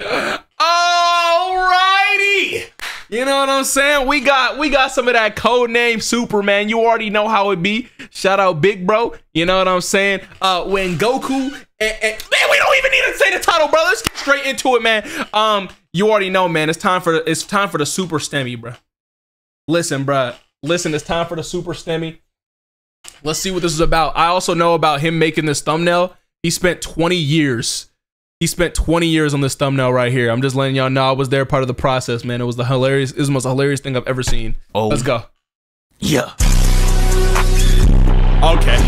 Alrighty! You know what I'm saying? We got some of that Codename Super, man. You already know how it be. Shout out Big Bro. You know what I'm saying? When Goku man, we don't even need to say the title, bro. Let's get straight into it, man. You already know, man. It's time for the Super Stemmy, bro. Listen, bro. Listen, it's time for the Super Stemmy. Let's see what this is about. I also know about him making this thumbnail. He spent 20 years. He spent 20 years on this thumbnail right here. I'm just letting y'all know I was there, part of the process, man. It was the most hilarious thing I've ever seen. Oh. Let's go. Yeah. Okay.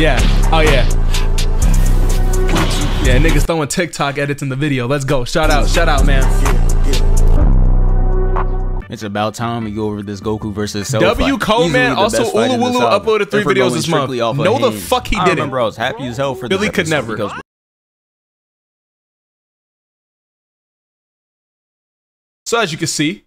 Yeah. Oh, yeah. Yeah, niggas throwing TikTok edits in the video. Let's go. Shout out, man. It's about time we go over this Goku versus Cell W fight. Cole, man, also Ulu Wulu uploaded 3 videos this month. No, the fuck he didn't. I remember I was happy as hell for Billy this could never. Because so as you can see,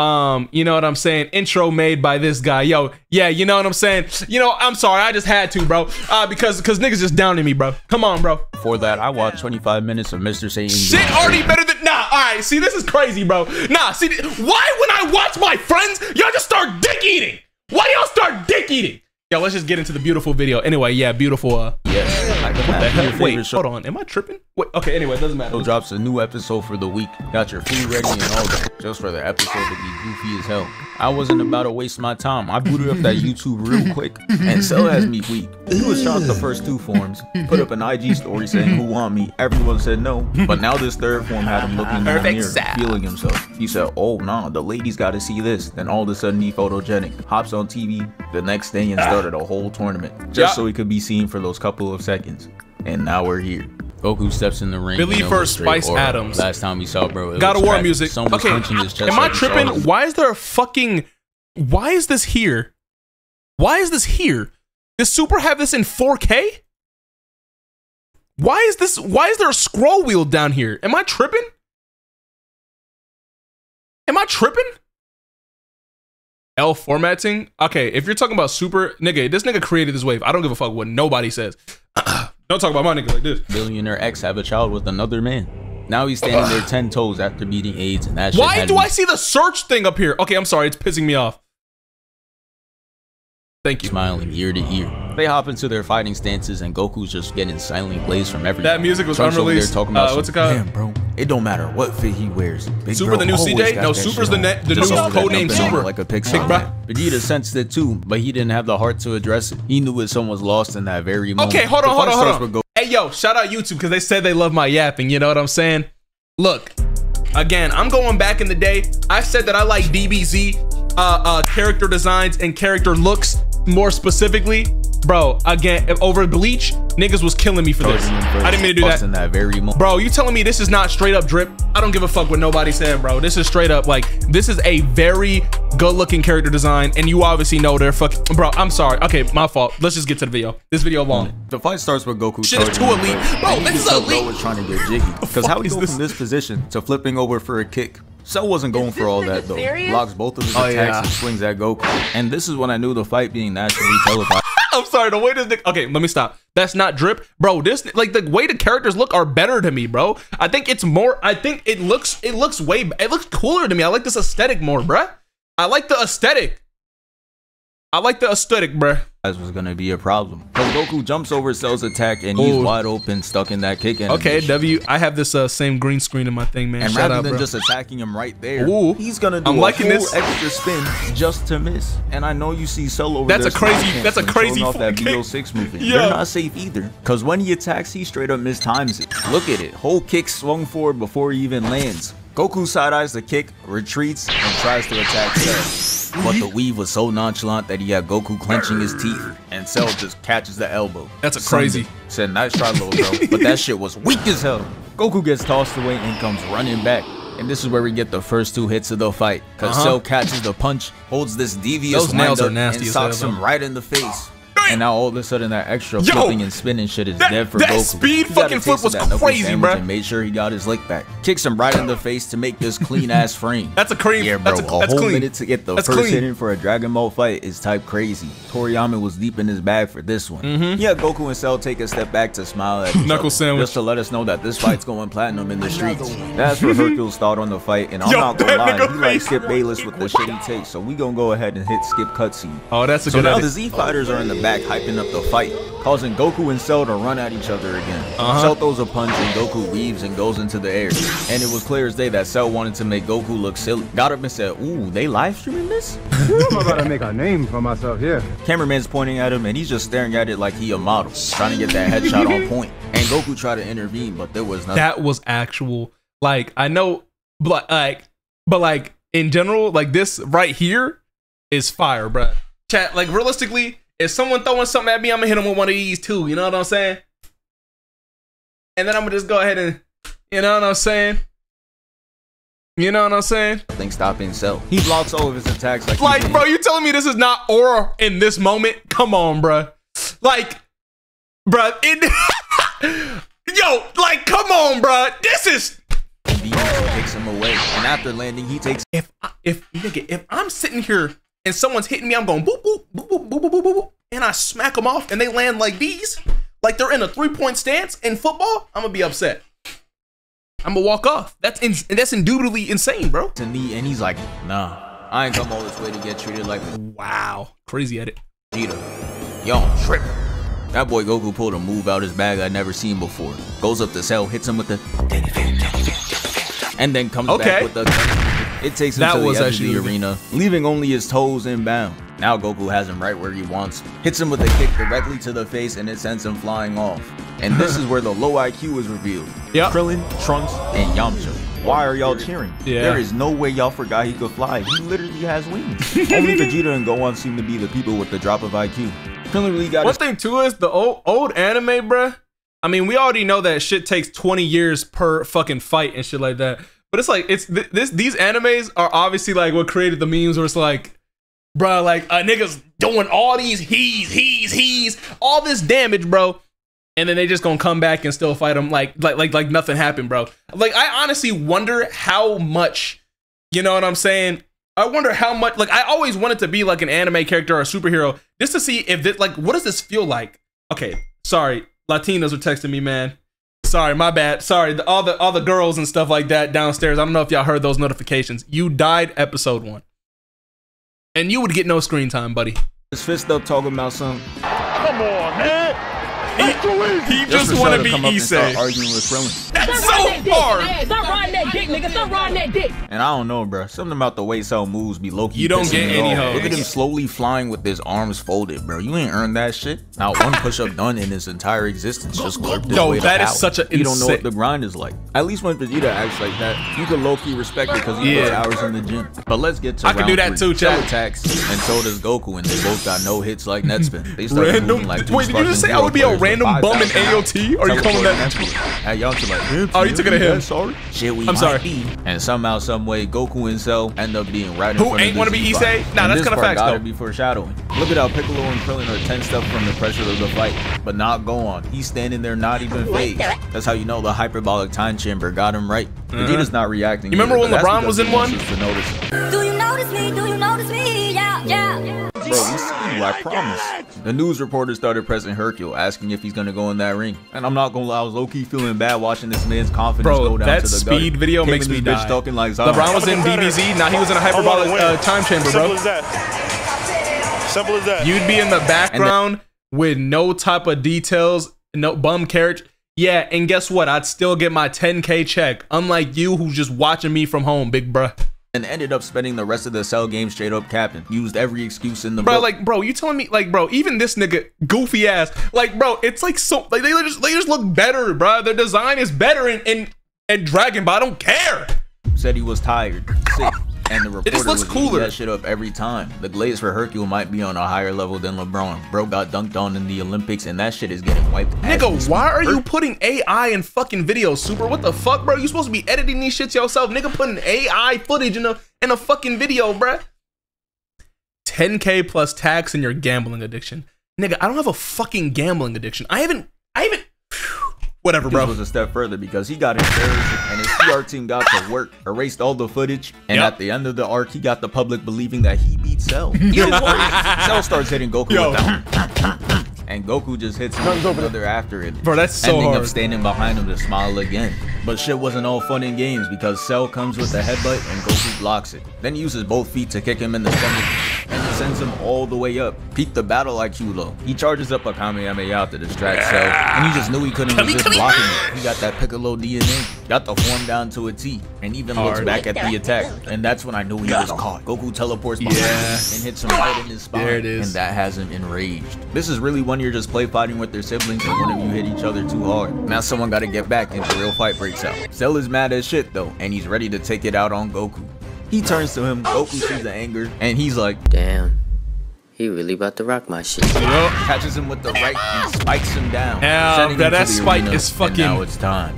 you know what I'm saying? Intro made by this guy. Yo, yeah, you know what I'm saying? You know, I'm sorry, I just had to, bro. Because niggas just downing me, bro. Come on, bro. Before that, I watched 25 minutes of Mr. Satan. Shit already better than nah. All right, see, this is crazy, bro. Nah, see, why when I watch my friends, y'all just start dick eating? Why y'all start dick eating? Yo, let's just get into the beautiful video. Anyway, yeah, beautiful. Yes. Wait, hold on. Am I tripping? Wait, okay, anyway, it doesn't matter. So drops a new episode for the week. Got your food ready and all that. Just for the episode to be goofy as hell. I wasn't about to waste my time. I booted up that YouTube real quick, and Cell has me weak. He was shot the first 2 forms. Put up an IG story saying, "Who want me?" Everyone said no. But now this third form had him looking in the mirror, feeling himself. He said, "Oh, nah, the ladies got to see this." Then all of a sudden, he photogenic. Hops on TV the next day and started a whole tournament just so he could be seen for those couple of seconds. And now we're here. Goku steps in the ring. Billy first Spice aura. Adams. Last time we saw, bro, it gotta war music. Okay, am I tripping? Why is there a fucking? Why is this here? Why is this here? Does Super have this in 4K? Why is this? Why is there a scroll wheel down here? Am I tripping? Am I tripping? L formatting. Okay, if you're talking about Super, nigga, this nigga created this wave. I don't give a fuck what nobody says. Don't talk about my nigga like this. Billionaire X have a child with another man. Now he's standing there 10 toes after beating AIDS and that shit. Why do I see the search thing up here? Okay, I'm sorry. It's pissing me off. Thank you. Smiling ear to ear. They hop into their fighting stances and Goku's just getting silent plays from everything. That music was unreleased. What's it called? Damn, bro. It don't matter what fit he wears. Big Super the new CJ? No, Super's the new Codename Super. Like a pixel, bro. Vegeta sensed it too, but he didn't have the heart to address it. He knew it someone was lost in that very moment. Okay, hold on. Hey, yo, shout out YouTube because they said they love my yapping. You know what I'm saying? Look, again, I'm going back in the day. I said that I like DBZ character designs and character looks. More specifically, bro, again, over Bleach, niggas was killing me for this. I didn't mean to do that. Bro, you telling me this is not straight up drip? I don't give a fuck what nobody's saying, bro. This is straight up, like, this is a very good looking character design, and you obviously know they're fucking, bro, I'm sorry. Okay, my fault. Let's just get to the video. This video long. The fight starts with Goku. Shit is too elite. Bro, this is elite. Trying to get jiggy. Because how he goes from this position to flipping over for a kick. Cell wasn't going for all that though. Blocks both of his attacks and swings at Goku. And this is when I knew the fight being nationally televised. I'm sorry, the way this nigga. Okay, let me stop. That's not drip, bro. This like the way the characters look are better to me, bro. I think it's more. I think it looks way. It looks cooler to me. I like this aesthetic more, bruh. I like the aesthetic. I like the aesthetic, bruh. This was gonna be a problem. But Goku jumps over Cell's attack and he's wide open, stuck in that kick animation. Okay, W. I have this same green screen in my thing, man. And shout rather out, than bro. Just attacking him right there, he's gonna do a full extra spin just to miss. And I know you see Cell over there. That's a crazy off that B06 movement. Yeah. They're not safe either, cause when he attacks, he straight up mistimes it. Look at it. Whole kick swung forward before he even lands. Goku side-eyes the kick, retreats, and tries to attack Cell. But the weave was so nonchalant that he had Goku clenching his teeth, and Cell just catches the elbow. That's a crazy. Said, nice try, little bro, but that shit was weak as hell. Goku gets tossed away and comes running back. And this is where we get the first 2 hits of the fight, because Cell catches the punch, holds this devious windup, and socks him right in the face. And now all of a sudden that extra flipping and spinning shit is dead for Goku. That speed fucking flip was crazy, bro. And made sure he got his lick back. Kicks him right in the face to make this clean ass frame. That's a cream. Yeah, bro. A whole minute to get the first hit in for a Dragon Ball fight is type crazy. Toriyama was deep in his bag for this one. Yeah, Goku and Cell take a step back to smile at Knuckle Sandwich just to let us know that this fight's going platinum in the streets. That's what Hercules thought on the fight, and I'm not gonna lie, he like Skip Bayless with the shit he takes. So we gonna go ahead and hit skip cutscene. Oh, that's a good idea. So now the Z fighters are in the back hyping up the fight, causing Goku and Cell to run at each other again. Cell throws a punch and Goku weaves and goes into the air. And it was clear as day that Cell wanted to make Goku look silly. Got up and said, "Ooh, they live streaming this? I'm about to make a name for myself here." Cameraman's pointing at him and he's just staring at it like he a model, trying to get that headshot on point. And Goku tried to intervene, but there was nothing. That was actual, like, I know, but like in general, like this right here is fire, bro. Chat, like realistically, if someone throwing something at me, I'm gonna hit them with one of these too. You know what I'm saying? And then I'm gonna just go ahead and, you know what I'm saying? You know what I'm saying? Nothing stopping Cell. He blocks all of his attacks. Like bro, you telling me this is not aura in this moment? Come on, bro. Like, bro, yo, like, come on, bro. This is. He takes him away, and after landing, he takes. If I'm sitting here and someone's hitting me, I'm going boop, boop, boop, boop, boop, boop, boop, boop, and I smack them off and they land like these, like they're in a three-point stance in football, I'm gonna be upset. I'm gonna walk off. That's indubitably insane, bro. To me, and he's like, nah, I ain't come all this way to get treated like this. Wow, crazy edit. Vegeta, yo, I'm tripping. That boy Goku pulled a move out his bag I'd never seen before. Goes up to Cell, hits him with the, and then comes back with the. It takes him to the edge of the arena, leaving only his toes inbound. Now Goku has him right where he wants him. Hits him with a kick directly to the face, and it sends him flying off. And this is where the low IQ is revealed. Krillin, Trunks, and Yamcha. Why are y'all cheering? There is no way y'all forgot he could fly. He literally has wings. Only Vegeta and Gohan seem to be the people with the drop of IQ. Krillin really got. One thing too is the old anime, bruh. I mean, we already know that shit takes 20 years per fucking fight and shit like that. But it's like, it's these animes are obviously like what created the memes where it's like, bro, like a nigga's doing all these he's all this damage, bro, and then they just gonna come back and still fight him like nothing happened, bro. Like, I honestly wonder how much, you know what I'm saying? I wonder how much, like, I always wanted to be like an anime character or a superhero just to see if this, like, what does this feel like? Okay, sorry, Latinos are texting me, man. Sorry, my bad. Sorry, all the girls and stuff like that downstairs. I don't know if y'all heard those notifications. You died episode 1. And you would get no screen time, buddy. His fist up talking about something. Come on, man. He just want to be Issei. Arguing with Krillin. That's so hard. Stop riding that dick, nigga. Stop riding that dick. And I don't know, bro. Something about the way Cell moves be low-key. You don't get any hoes. Look at him slowly flying with his arms folded, bro. You ain't earned that shit. Not one push-up done in his entire existence. Just worked his way to power. That is such a insane. You don't know what the grind is like. At least when Vegeta acts like that, you can low-key respect it because he puts hours in the gym. But let's get to round 3. I can do that too, Cell attacks, and so does Goku, and they both got no hits like net spin. They start moving like two. Wait, did you just say I would be a random bum in AOT? Or are you calling that? Oh, you took it at him. Sorry. I'm sorry. And somehow, some way, Goku and Cell end up being right in front of. Who ain't want to be Issei? Nah, that's kind of facts, though. Gotta be foreshadowing. Look at how Piccolo and Krillin are tensed up from the pressure of the fight, but not Gohan. He's standing there, not even phased. That's how you know the hyperbolic time chamber got him right. Vegeta's not reacting. You remember when LeBron was in one? Do you notice me? Do you notice me? Yeah, yeah. Bro, we see you, I promise. The news reporter started pressing Hercule, asking if he's gonna go in that ring. And I'm not gonna lie, I was low-key feeling bad watching this man's confidence go down to the gutter. Bro, that speed video makes me die. Like LeBron was in DBZ, now he was in a hyperbolic time chamber, bro. Simple as that. Simple as that. You'd be in the background with no type of details, no bum carriage. Yeah, and guess what? I'd still get my 10K check, unlike you who's just watching me from home, big bruh. And ended up spending the rest of the Cell game straight up capping. Used every excuse in the book. Like, bro, you telling me, like, bro, even this nigga goofy ass, like, bro, it's like so, like, they just look better, bro. Their design is better in Dragon Ball. I don't care. Said he was tired, sick, and the reporter was eating that shit up every time. The glaze for Hercule might be on a higher level than LeBron. Bro got dunked on in the Olympics, and that shit is getting wiped. Nigga, why are you putting AI in fucking videos, Super? What the fuck, bro? You supposed to be editing these shits yourself, nigga. Putting AI footage in a fucking video, bro. 10K plus tax and your gambling addiction. Nigga, I don't have a fucking gambling addiction. I haven't. Whatever, bro. This was a step further because he got his and his PR team got to work, erased all the footage, and at the end of the arc, he got the public believing that he beat Cell. Cell starts hitting Goku with that, and Goku just hits him another after it. Bro, that's so hard. Ending up standing behind him to smile again. But shit wasn't all fun and games because Cell comes with a headbutt and Goku blocks it. Then he uses both feet to kick him in the stomach. And sends him all the way up. Peep the battle IQ low. He charges up a Kamehameha to distract Cell, and he just knew he couldn't resist blocking it. He got that Piccolo DNA, got the form down to a T, and even looks back at the attack. And that's when I knew he was caught. Goku teleports behind him and hits him right in his spine, and that has him enraged. This is really when you're just play fighting with their siblings and one of you hit each other too hard. Now someone got to get back, and a real fight breaks out. Cell is mad as shit though, and he's ready to take it out on Goku. He turns to him, Goku sees the anger, and he's like, damn, he really about to rock my shit. Catches him with the right and spikes him down. That spike is fucking... now it's time.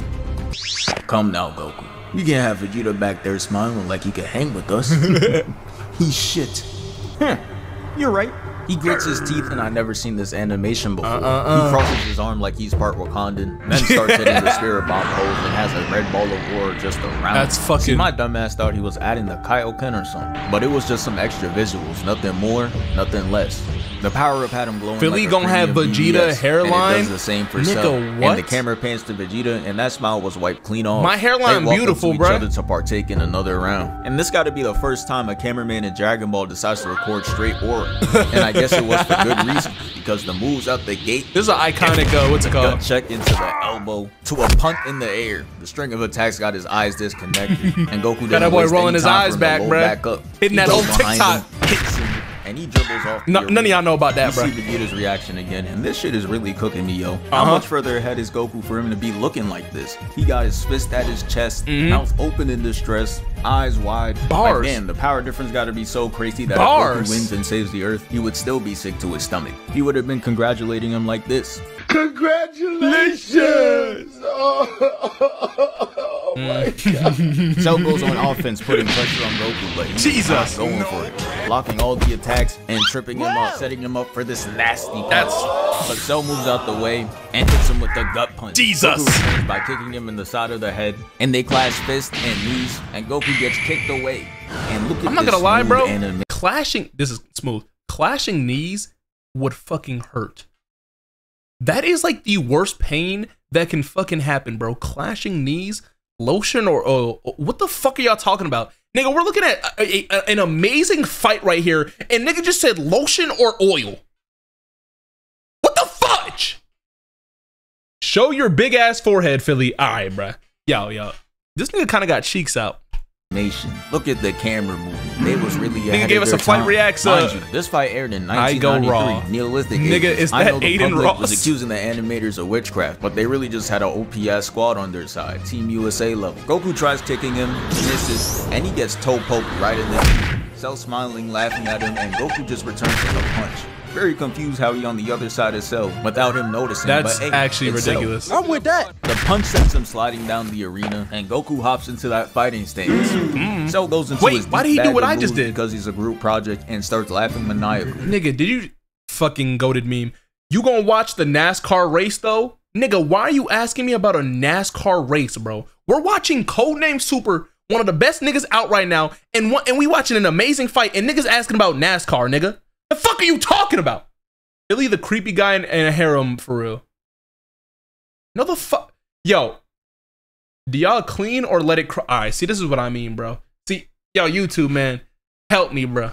Come now, Goku. You can't have Vegeta back there smiling like he could hang with us. He's shit. Huh. You're right. He grits his teeth, and I never seen this animation before. He crosses his arm like he's part Wakandan, then starts hitting the spirit bomb holes and has a red ball of war just around. That's fucking... See, my dumbass thought he was adding the Kaioken or something, but it was just some extra visuals, nothing more, nothing less. The power up had him glowing. Philly like gonna have Vegeta hairline. And it does the same for Cell. And the camera pans to Vegeta, and that smile was wiped clean off. My hairline beautiful, bro. They walked up to each other to partake in another round, and this got to be the first time a cameraman in Dragon Ball decides to record straight aura. And I guess it was for good reason, because the moves out the gate. This is an iconic, what's it called? Check into the elbow to a punt in the air. The string of attacks got his eyes disconnected, and Goku didn't that boy rolling his eyes back, bro. Hitting that old TikTok. And he dribbles off. None of y'all know about that, bro. You see Vegeta's reaction again, and this shit is really cooking me, yo. How much further ahead is Goku for him to be looking like this? He got his fist at his chest, mouth open in distress, eyes wide. Bars. Again, the power difference got to be so crazy that if Goku wins and saves the Earth, he would still be sick to his stomach. He would have been congratulating him like this. Congratulations! Oh my god. Cell goes on offense, putting pressure on Goku, but he's not going for it. Blocking all the attacks and tripping him up, setting him up for this nasty punch. But Cell moves out the way and hits him with the gut punch. Goku by kicking him in the side of the head, and they clash fists and knees, and Goku gets kicked away. And look at I'm not gonna lie, bro. Clashing knees would fucking hurt. That is like the worst pain that can fucking happen, bro. Clashing knees, lotion or what the fuck are y'all talking about? Nigga, we're looking at an amazing fight right here, and nigga just said lotion or oil. What the fudge? Show your big ass forehead, Philly. All right, bro. Yo. This nigga kind of got cheeks out. Nation, look at the camera movement. They was really ahead. Nigga gave us a fight reacts. This fight aired in 1993. Neolistic. Nigga, it's that Aiden Ross was accusing the animators of witchcraft, but they really just had an OPS squad on their side, Team USA level. Goku tries kicking him, misses, and he gets toe poked right in the knee. Cell smiling, laughing at him, and Goku just returns with a punch. Very confused how he on the other side of Cell without him noticing. That's but, hey, actually ridiculous. Cell. I'm with that. The punch sends him sliding down the arena, and Goku hops into that fighting stance. Cell goes into his why did he do what I just did? Because he's a group project and starts laughing maniacally. Nigga, did you fucking goated meme? You gonna watch the NASCAR race though? Nigga, why are you asking me about a NASCAR race, bro? We're watching Codename Super, one of the best niggas out right now, and we watching an amazing fight, and niggas asking about NASCAR, nigga. The fuck are you talking about? Billy the creepy guy in a harem for real. No the fuck. Yo. Do y'all clean or let it cry? Alright, see, this is what I mean, bro. See, yo, YouTube, man. Help me, bro.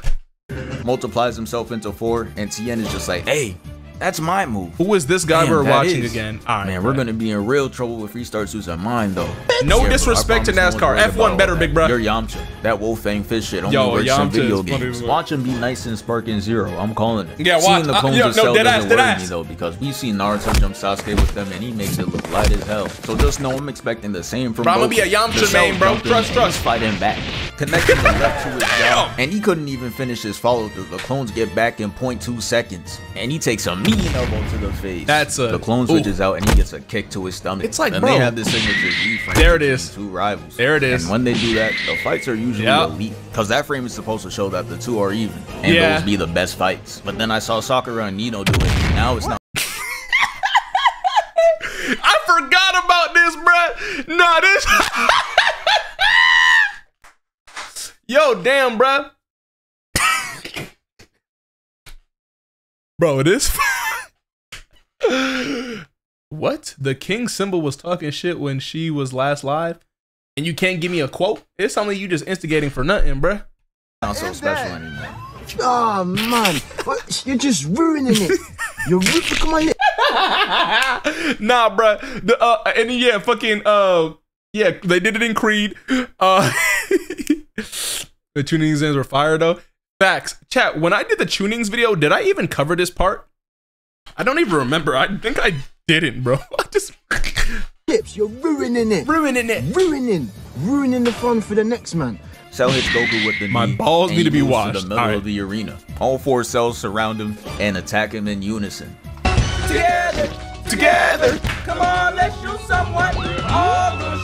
Multiplies himself into 4, and Tien is just like, hey, that's my move. Who is this guy we're watching again? All right, man, we're going to be in real trouble if he starts using mine, though. No disrespect to NASCAR. F1 better, big bro. You're Yamcha. That wolf-fang fish shit only works in video games. Watch him be nice in Sparking Zero. I'm calling it. Yeah, watch. Seeing the clones of Cell doesn't worry me, though, because we've seen Naruto jump Sasuke with them, and he makes it look light as hell. So just know I'm expecting the same from Goku. I'm going to be a Yamcha main, bro. Trust. Fighting back. Connecting the left to his jaw, and he couldn't even finish his follow-through. The clones get back in 0.2 seconds, and he takes a mean elbow to the face. The clone switches out, and he gets a kick to his stomach. It's like, and bro, they have this signature reframe. There it is. Two rivals. There it is. And when they do that, the fights are usually elite, because that frame is supposed to show that the two are even, and those be the best fights. But then I saw Sakura and Nino do it. Now it's not. I forgot about this, bruh. Nah, this. Yo, damn, bruh. Bro, this. What? The king symbol was talking shit when she was last live, and you can't give me a quote? It's something you just instigating for nothing, bruh. Not so special anymore. Oh man, what? You're just ruining it. You're come on. Nah, bruh. The, and yeah, fucking yeah, they did it in Creed. The tunings were fire though. Facts, chat. When I did the tunings video, did I even cover this part? I don't even remember. I think I didn't, bro. I just. You're ruining it. Ruining it. Ruining the fun for the next man. Cell hits Goku with the knee. My balls need to be washed. To the middle of the arena. All four cells surround him and attack him in unison. Together, together. Come on, let's shoot someone. All the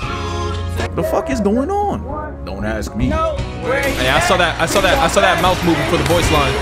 shoes. The fuck is going on? Don't ask me. No, hey, I saw that. I saw that mouth moving for the voice line.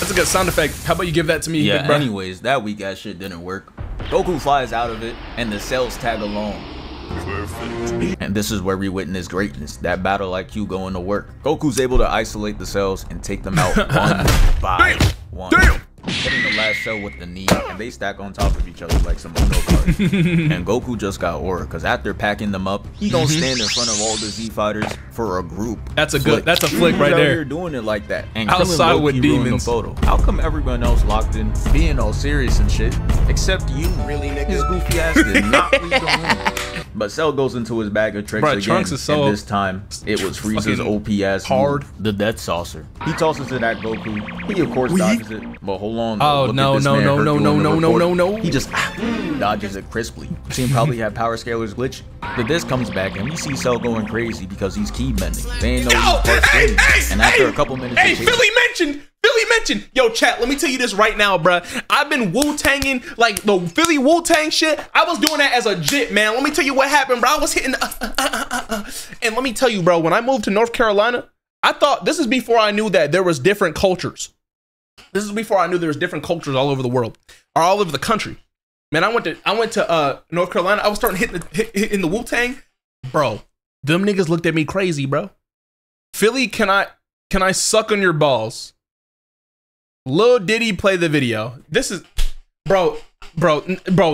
That's a good sound effect. How about you give that to me? Yeah. Anyways, that weak ass shit didn't work. Goku flies out of it, and the cells tag along. Perfect. And this is where we witness greatness, that battle IQ going to work. Goku's able to isolate the cells and take them out one by one. Damn. Hitting the last cell with the knee, and they stack on top of each other like some Uno cards. And Goku just got aura, cause after packing them up, he gonna stand in front of all the Z fighters for a group. That's a flick. That's a flick right there. You're doing it like that. And outside with demons. How come everyone else locked in, being all serious and shit, except you? Really, nigga? His goofy ass did not reach on him. But Cell goes into his bag of tricks again. Trunks is so, and this time it was Frieza's OP ass hard. The death saucer. He tosses it at Goku. He of course dodges it, but hold on. Oh no. He just dodges it crisply. Team probably had power scalers glitch. The disc comes back and we see Cell going crazy because he's key bending. They ain't know and after a couple minutes, Philly mentioned. Yo, chat, let me tell you this right now, bruh. I've been Wu-Tanging, like, the Philly Wu-Tang shit. I was doing that as a jit, man. Let me tell you what happened, bro. I was hitting... And let me tell you, bro, when I moved to North Carolina, I thought... This is before I knew that there was different cultures. This is before I knew there was different cultures all over the world. Or all over the country. Man, I went to North Carolina. I was starting hitting the Wu-Tang. Bro, them niggas looked at me crazy, bro. Philly, can I suck on your balls? Lil Diddy play the video. This is, bro.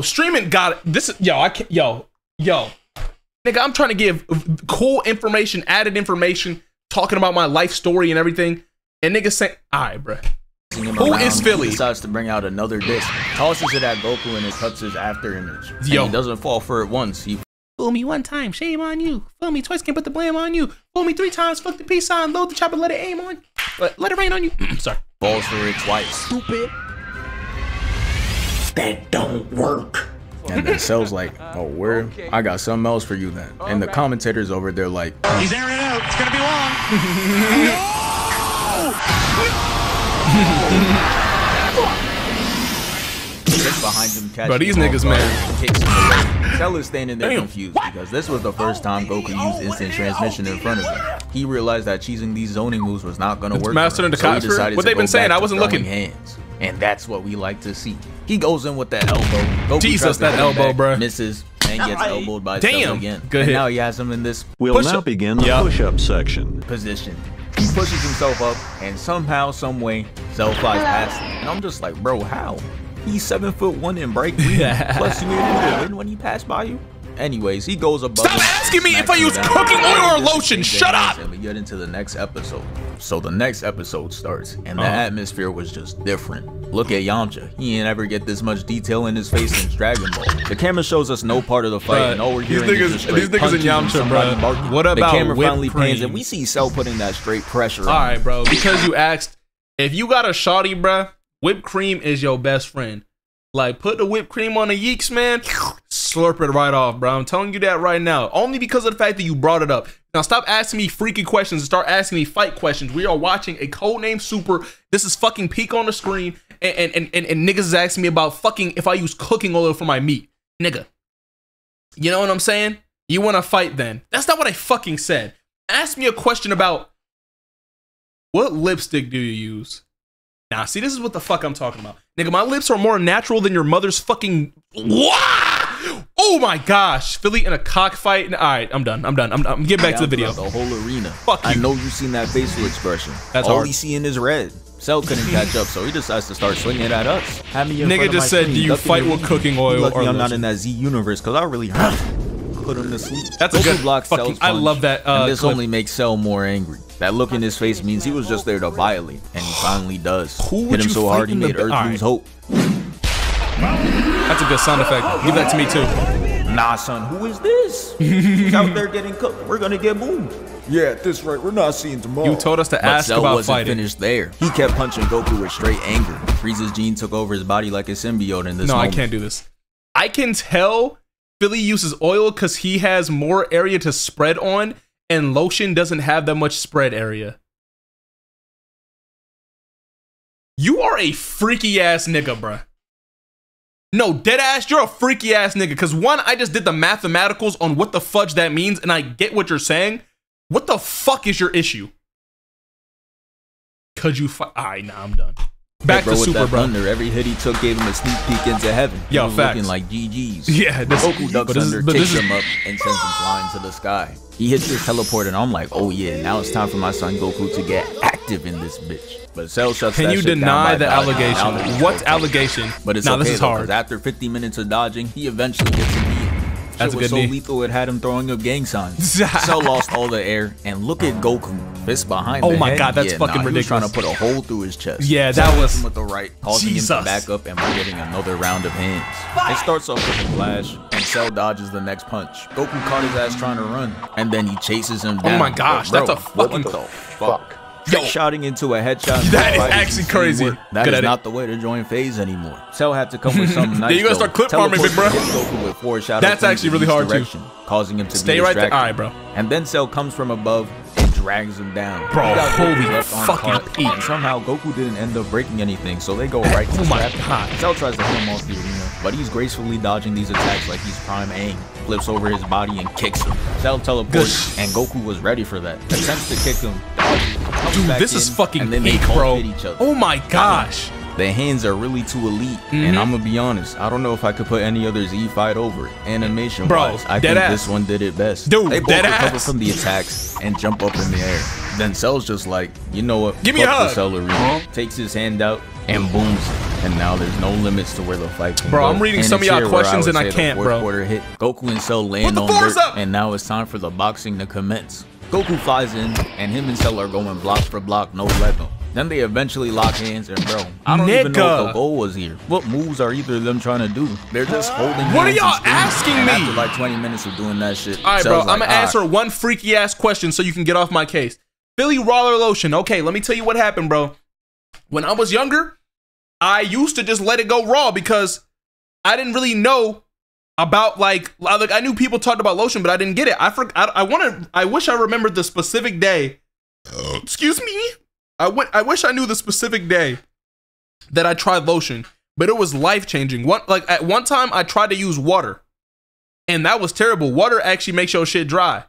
Streaming got it. This is, yo. I can't, yo. Nigga, I'm trying to give cool information, added information, talking about my life story and everything. And nigga saying, all right, bro. Who is Philly? He decides to bring out another disc, tosses it at Goku, and it cuts his after image. Yo, and he doesn't fall for it once. He fool me one time, shame on you. Fool me twice, can't put the blame on you. Fool me three times, fuck the peace sign, load the chopper, let it aim on. Let it rain on you. Sorry. Balls for it twice. Stupid. That don't work. And then Cell's like, oh, where? Okay. I got something else for you then. And the commentators over there like, he's airing it out. It's gonna be long. Just behind him, catch. But these niggas, man. Cell is standing there confused because this was the first time Goku used instant transmission in front of him. He realized that cheesing these zoning moves was not going to work. Mastering the concept. What they've been saying, I wasn't looking. Hands, and that's what we like to see. He goes in with that elbow. Goku Jesus, that elbow, bro. Misses and gets elbowed by Cell again. Good hit. Now he has him in this. We'll now begin the push-up section. Position. He pushes himself up, and somehow, some way, Cell flies past him. And I'm just like, bro, how? He's 7'1" and break. Plus, you knew he win when he passed by you. Anyways, he goes above. Stop asking me if I use cooking oil or lotion. Shut up. And we get into the next episode. So the next episode starts, and the atmosphere was just different. Look at Yamcha. He ain't ever get this much detail in his face since Dragon Ball. The camera shows us no part of the fight, and all we're hearing is these niggas in Yamcha, bro. What about the camera finally pans, and we see Cell putting that straight pressure on. All right, bro. Because you asked, if you got a shawty, bro, whipped cream is your best friend. Like, put the whipped cream on the yeeks, man. Slurp it right off, bro. I'm telling you that right now. Only because of the fact that you brought it up. Now, stop asking me freaky questions and start asking me fight questions. We are watching a Codename Super. This is fucking peak on the screen. And niggas is asking me about fucking if I use cooking oil for my meat. Nigga. You know what I'm saying? You want to fight then. That's not what I fucking said. Ask me a question about What lipstick do you use? Nah, see, this is what the fuck I'm talking about. Nigga, my lips are more natural than your mother's fucking... What? Oh my gosh. Philly in a cockfight. All right, I'm done. I'm done. I'm getting back to the video. The whole arena. Fuck you. I know you've seen that facial expression. That's all he's seeing is red. Cell couldn't catch up, so he decides to start swinging it at us. Nigga just said, do you fight with cooking oil? Lucky I'm not in that Z universe, because I really hurt put him to sleep. That's a good block. I love that. And this only makes Cell more angry. That look in his face means he was just there to violate, and he finally does. Hit him so hard he made Earth lose hope. That's a good sound effect. Give that to me too. Nah, son, who is this? He's out there getting cooked. We're gonna get moved. Yeah, at this rate, we're not seeing tomorrow. You told us to ask Cell about wasn't fighting. Finished there. He kept punching Goku with straight anger. Frieza's gene took over his body like a symbiote in this moment. I can't do this. I can tell Philly uses oil because he has more area to spread on, and lotion doesn't have that much spread area. You are a freaky ass nigga, bruh. No, deadass, you're a freaky ass nigga. Because one, I just did the mathematicals on what the fudge that means, and I get what you're saying. What the fuck is your issue? Could you fight? Alright, nah, I'm done. Back to Super, bro. Every hit he took gave him a sneak peek into heaven. Yo, facts. Looking like GGs. Yeah, this Goku ducks under, kicks him up, and sends him flying to the sky. He hits his teleport, and I'm like, oh yeah, now it's time for my son Goku to get active in this bitch. But Cell shuts that shit down. Can you deny the allegation? What allegation? But it's okay, this is hard. After 50 minutes of dodging, he eventually gets him. That's was so knee. Lethal it had him throwing up gang signs. Cell lost all the air, and look at Goku, fist behind the head. Oh my god, that's fucking ridiculous. Trying to put a hole through his chest. Yeah, that was him with the right, causing him to back up, and we're getting another round of hands. It starts off with a flash, and Cell dodges the next punch. Goku caught his ass trying to run, and then he chases him down. Oh my gosh, bro, that's a fucking fuck. Yo. Shouting into a headshot. That is actually crazy. That is not the way to join phase anymore. Cell had to come with something nice. Yeah, you gotta start clip farming, big bro. That's actually really hard too. Causing him to stay right there. All right, bro. And then Cell comes from above and drags him down. Bro, holy fucking Pete. And somehow Goku didn't end up breaking anything, so they go right to the top. Cell tries to hit him off the arena, but he's gracefully dodging these attacks like he's prime aim. Flips over his body and kicks him. Cell teleports, and Goku was ready for that. Attempts to kick him. Dude, this is fucking weak, bro. Oh my gosh. The hands are really too elite, and I'm gonna be honest, I don't know if I could put any other Z fight over animation. Bro, I think this one did it best. Dude, they both recover from the attacks and jump up in the air. Then Cell's just like, you know what? Give me a hug. Takes his hand out and booms. And now there's no limits to where the fight can go. I'm reading some of y'all questions and I can't, bro. Quarter hit. Goku and Cell land on dirt, and now it's time for the boxing to commence. Goku flies in, and him and Cell are going block for block, no level. Then they eventually lock hands, and bro, I don't even know what the goal was here. What moves are either of them trying to do? They're just holding. What are y'all asking me? After like 20 minutes of doing that shit. All right, bro, I'm gonna answer one freaky ass question so you can get off my case. Philly Roller Lotion. Okay, let me tell you what happened, bro. When I was younger, I used to just let it go raw because I didn't really know about like I knew people talked about lotion, but I didn't get it. I wish I remembered the specific day. Excuse me. I wish I knew the specific day that I tried lotion, but it was life changing. At one time I tried to use water, and that was terrible. Water actually makes your shit dry.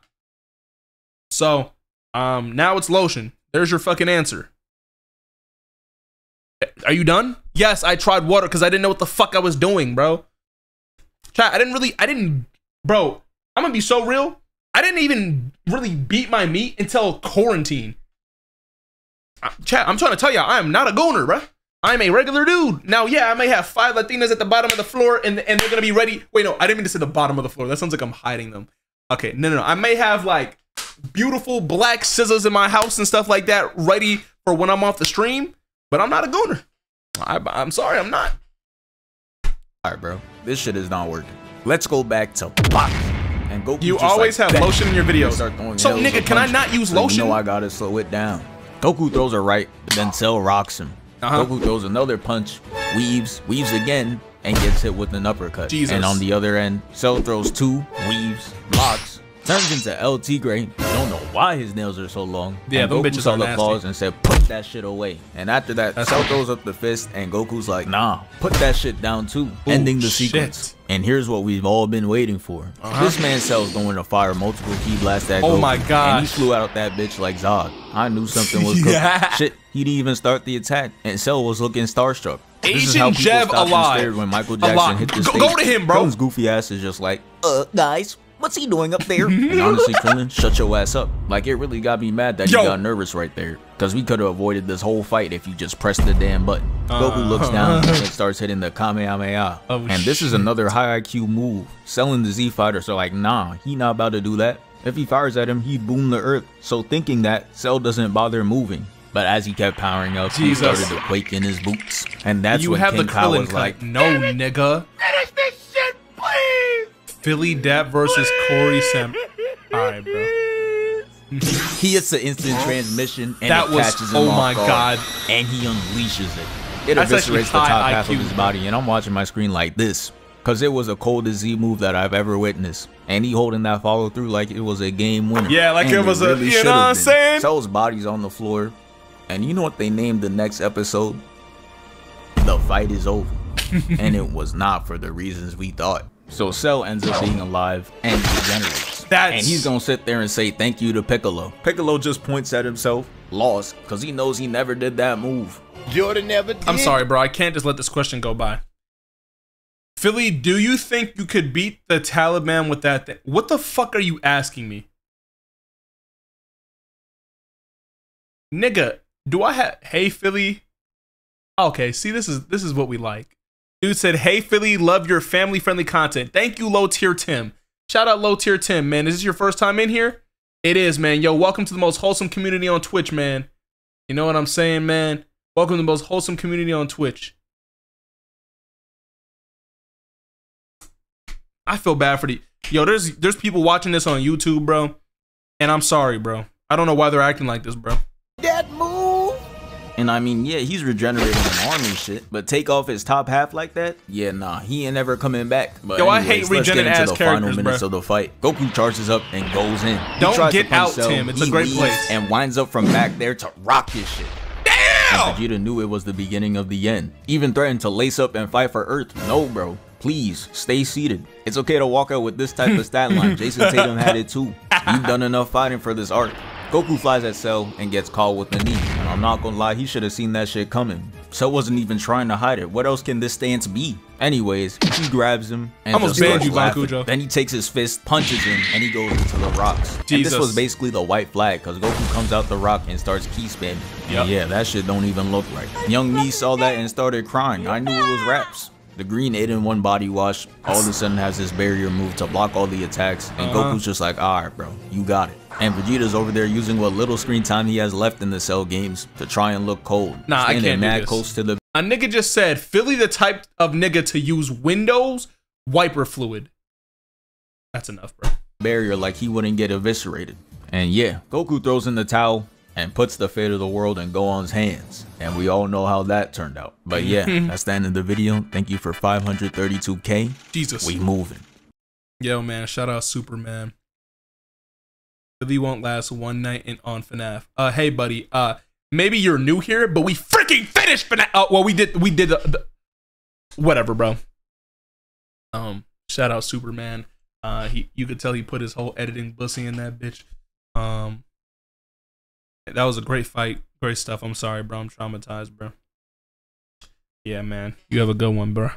So now it's lotion. There's your fucking answer. Are you done? Yes, I tried water because I didn't know what the fuck I was doing, bro. Bro, I'm gonna be so real. I didn't even really beat my meat until quarantine. Chat, I'm trying to tell y'all, I am not a goner, bruh. I'm a regular dude. Now, yeah, I may have 5 Latinas at the bottom of the floor, and they're gonna be ready. Wait, no, I didn't mean to say the bottom of the floor. That sounds like I'm hiding them. Okay, no. I may have like beautiful black scissors in my house and stuff like that, ready for when I'm off the stream. But I'm not a goner. I'm sorry, I'm not. All right, bro. This shit is not working. Let's go back to boxing. And Goku, you always have lotion in your videos. So, nigga, can I not use lotion? No, I gotta slow it down. Goku throws a right, but then Cell rocks him. Goku throws another punch, weaves again, and gets hit with an uppercut. And on the other end, Cell throws 2, weaves, blocks, turns into LT Gray. Don't know why his nails are so long. Yeah, those bitches saw the claws and said, put that shit away. And after that, Cell throws up the fist and Goku's like, nah, put that shit down too. Ooh, ending the sequence. And here's what we've all been waiting for. This man Cell's going to fire multiple key blasts at Goku. Oh my god! And he flew out that bitch like Zod. I knew something was cooking. Shit, he didn't even start the attack. And Cell was looking starstruck. This is how people stopped and stared when Michael Jackson hit the stage. Go to him, bro. Krillin's goofy ass is just like, guys, what's he doing up there? And honestly, Krillin, shut your ass up. Like, it really got me mad that you got nervous right there. Because we could have avoided this whole fight if you just pressed the damn button. Goku looks down and starts hitting the Kamehameha. Oh, and this is another high IQ move. Selling the Z fighters are like, nah, he not about to do that. If he fires at him, he'd boom the earth. So thinking that, Cell doesn't bother moving. But as he kept powering up, he started to quake in his boots. And that's when King Kai was like, no, nigga. Finish this shit, please. Philly Dap versus Corey Sam. Alright, bro. He hits the instant transmission and that catches him off guard, and he unleashes it. It eviscerates the top half of his body, and I'm watching my screen like this. Because it was the coldest Z move that I've ever witnessed. And he holding that follow through like it was a game winner. Yeah, like it was a, you know what I'm saying? Cell's body's on the floor. And you know what they named the next episode? The Fight Is Over. And it was not for the reasons we thought. So Cell ends up being alive and regenerates. And he's gonna sit there and say thank you to Piccolo. Piccolo just points at himself, lost, because he knows he never did that move. Jordan never did. I'm sorry, bro. I can't just let this question go by. Philly, do you think you could beat the Taliban with that thing? What the fuck are you asking me? Nigga. Do I have, hey Philly? Okay, see, this is what we like. Dude said, hey Philly, love your family friendly content. Thank you, Low Tier Tim. Shout out Low Tier Tim, man. Is this your first time in here? It is, man. Yo, welcome to the most wholesome community on Twitch, man. You know what I'm saying, man? Welcome to the most wholesome community on Twitch. I feel bad for the, yo, there's people watching this on YouTube, bro. And I'm sorry, bro. I don't know why they're acting like this, bro. That move. And I mean, yeah, he's regenerating an army shit, but take off his top half like that? Yeah, nah, he ain't ever coming back. But yo, anyways, I hate regenerate ass characters, final minutes of the fight. Goku charges up and goes in. Don't get out, Tim. It's a great place. And winds up from back there to rock his shit. Damn! And Vegeta knew it was the beginning of the end. Even threatened to lace up and fight for Earth. No, bro. Please, stay seated. It's okay to walk out with this type of stat line. Jason Tatum had it too. You've done enough fighting for this arc. Goku flies at Cell and gets caught with the knee. And I'm not gonna lie, he should have seen that shit coming. Cell wasn't even trying to hide it. What else can this stance be? Anyways, he grabs him and then he takes his fist, punches him, and he goes into the rocks. And this was basically the white flag because Goku comes out the rock and starts key spamming. Yep. Yeah, that shit don't even look right. Young me saw that and started crying. I knew it was raps. The green 8-in-1 body wash all of a sudden has this barrier move to block all the attacks, and Goku's just like, alright bro, you got it. And Vegeta's over there using what little screen time he has left in the Cell games to try and look cold. Nah, I can't do this. Close to the a nigga just said, Philly the type of nigga to use Windows wiper fluid. That's enough, bro. Barrier like he wouldn't get eviscerated. And yeah, Goku throws in the towel and puts the fate of the world in Gohan's hands. And we all know how that turned out. But yeah, that's the end of the video. Thank you for 532K. Jesus. We moving. Yo, man, shout out Superman. Really won't last one night on FNAF. Hey, buddy. Maybe you're new here, but we freaking finished FNAF. Oh, well, we did the whatever, bro. Shout out Superman. You could tell he put his whole editing bussy in that bitch. That was a great fight. Great stuff. I'm sorry, bro. I'm traumatized, bro. Yeah, man. You have a good one, bro.